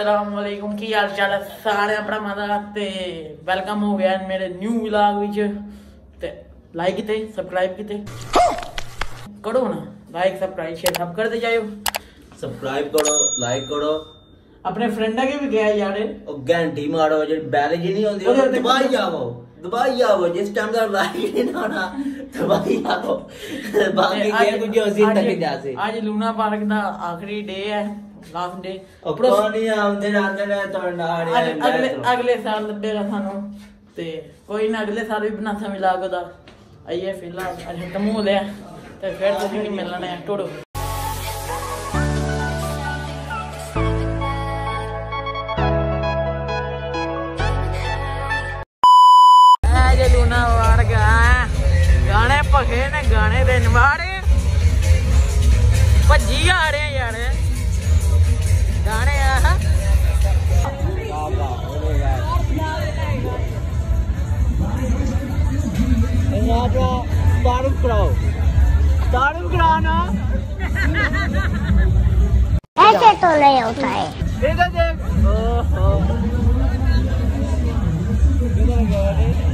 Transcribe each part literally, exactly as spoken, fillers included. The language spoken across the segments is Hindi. असलामुअलैकुम की हाल चाल सारे अपना मजा ते वेलकम हो गया मेरे न्यू व्लॉग विच। लाइक कीते सबसक्राइब कीते करो ना, लाइक सबसक्राइब शेयर सब करते जाओ, सबसक्राइब करो लाइक करो अपने फ्रेंडा के भी गया यार और घंटी मारो जो बैल जी नहीं होंदी दबाई जाओ दबाई आओ जिस टाइम का लाइक नहीं होना दबाई आओ बाकी के कुछ हसीन तक जा से। आज लूना पार्क दा आखिरी डे है, लास्ट डे कोई आंदे आंदे तोड़ना अगले अगले साल लगेगा सानू ते कोई ना अगले साल भी बना सा मिला कोदा आइए फिलहाल अज तमू ले ते फिर तुझे मिलने टोड़ो। गाने गाने दिन वारे भजी आ रहे हैं यार गाने आ दारू कराओ दारू कराना ऐसे तो नहीं होता है। देख देख ओहो इधर गाने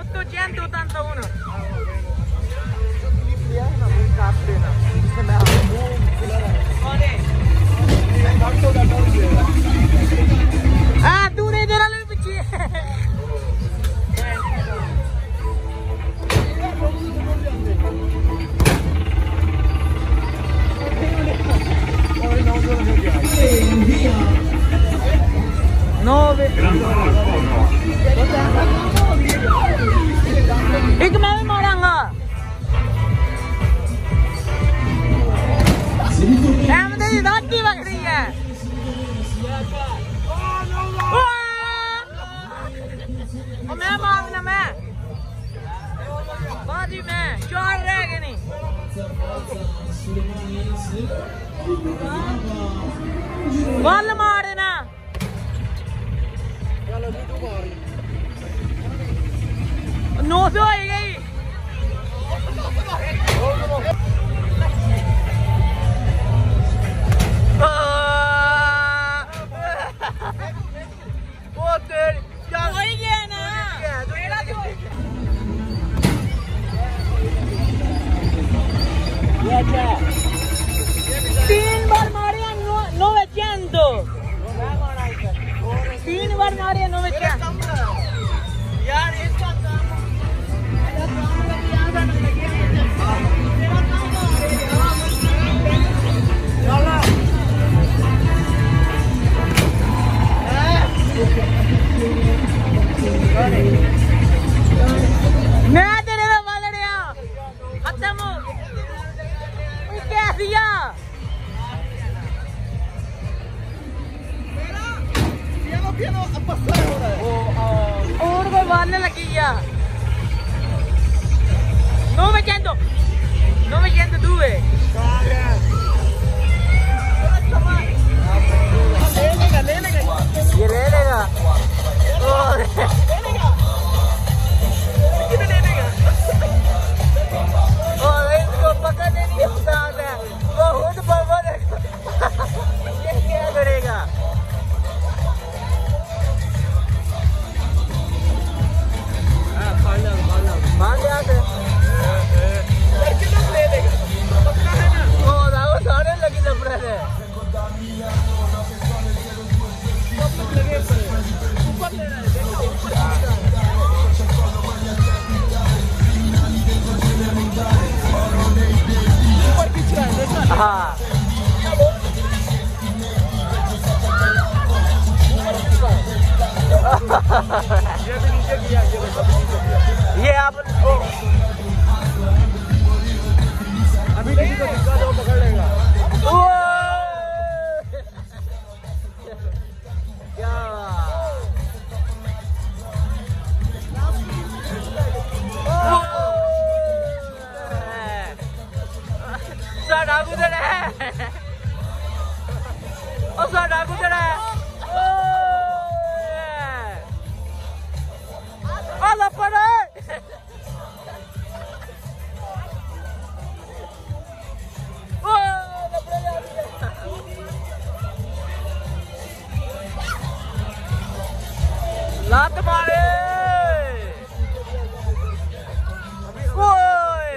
ottocentottantuno nove. Ik me vi moranga. Hem de raat di bag rahi hai. Oh main maaf na main. Baji main chaar reh gaye nahi. Ball maar na. नौ सौ आई गई। तीन बार मारे नौ बच्चन दो तीन बार मारे नौ बच्चन यार इसका काम मेरा काम लग याद आने लगी है मेरा काम तो चलो मैं तेरे में वालड़िया खत्म हो क्या दिया मेरा ये लो ये लो अब बस हो रहा है वालने लगी या नो में चेंडो नो में चेंडो दूए लेने लेने ये लेने का और कितने लेने का और इसको पकड़ने नहीं होता है वो खुद बर्बाद है क्या करेगा मान गया थे ले लेगा पक्का है ना वो वो सारे लगी लफड़ा है ऊपर लेना है देखो ऊपर ऊपर खींच रहा है देखो हां ये भी नीचे किया ये भी ये आप अभी किसी को धक्का दो पकड़ लेगा क्या साढ़ा गुजरा है और साढ़ा गुजरा है लात मारे ओए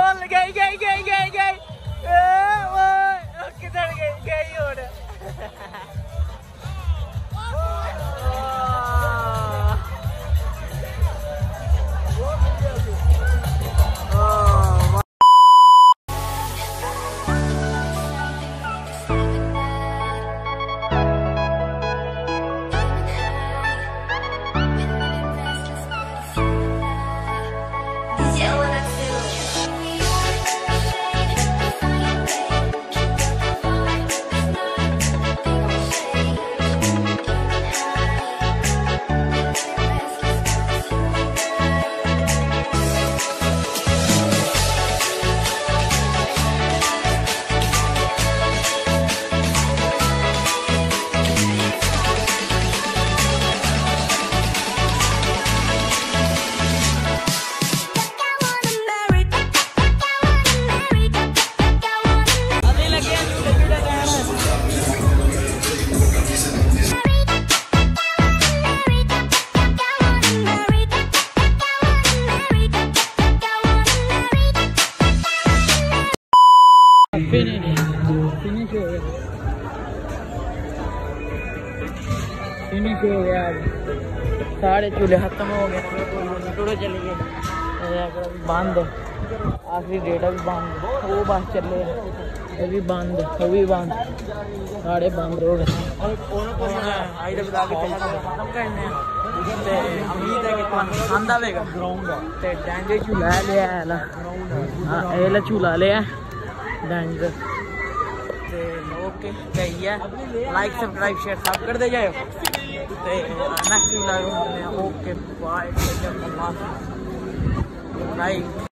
ओल गई गई गई गई गई ए ओए किधर गई गई और सारे चूल्हे खत्म हो गए थोड़े चले गए बंद, आखिरी डेटा भी बंद, वो बस चले ये भी बंद, वो भी बंद, सारे बंद रोड झूला लिया है, झूला लिया डेंजर। ओके सही है, लाइक सब्सक्राइब शेयर सब करते जाओ, नेक्स्ट लाइव ओके बाय।